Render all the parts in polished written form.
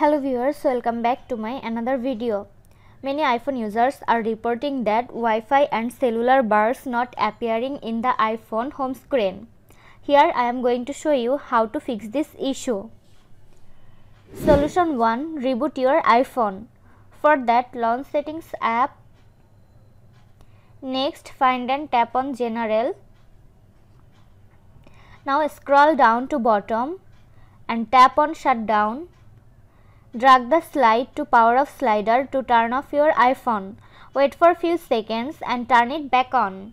Hello viewers, welcome back to my another video. Many iPhone users are reporting that Wi-Fi and cellular bars not appearing in the iPhone home screen. Here I am going to show you how to fix this issue. Solution 1. Reboot your iPhone. For that, launch Settings app. Next, find and tap on General. Now scroll down to bottom and tap on Shutdown. Drag the slide to power off slider to turn off your iPhone. Wait for few seconds and turn it back on.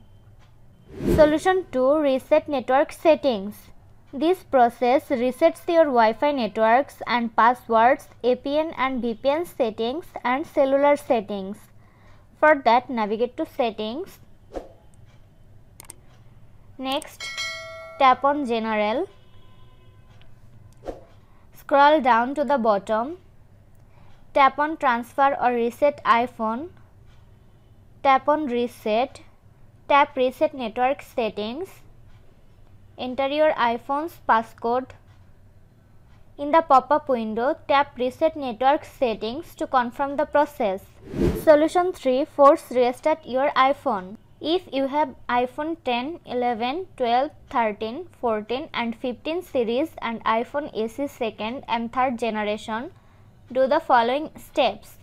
Solution 2. Reset network settings. This process resets your Wi-Fi networks and passwords, APN and VPN settings and cellular settings. For that, navigate to Settings. Next, tap on General. Scroll down to the bottom. Tap on Transfer or Reset iPhone. Tap on Reset. Tap Reset Network Settings. Enter your iPhone's passcode. In the pop-up window, tap Reset Network Settings to confirm the process. Solution 3. Force restart your iPhone. If you have iPhone 10, 11, 12, 13, 14 and 15 series and iPhone SE 2nd and 3rd generation, do the following steps.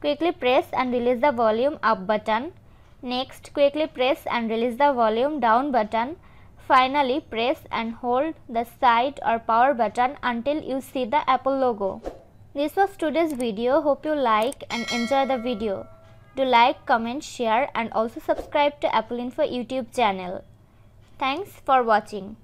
Quickly press and release the volume up button. Next, quickly press and release the volume down button. Finally, press and hold the side or power button until you see the Apple logo. This was today's video. Hope you like and enjoy the video. Do like, comment, share and also subscribe to Apple Info YouTube channel. Thanks for watching.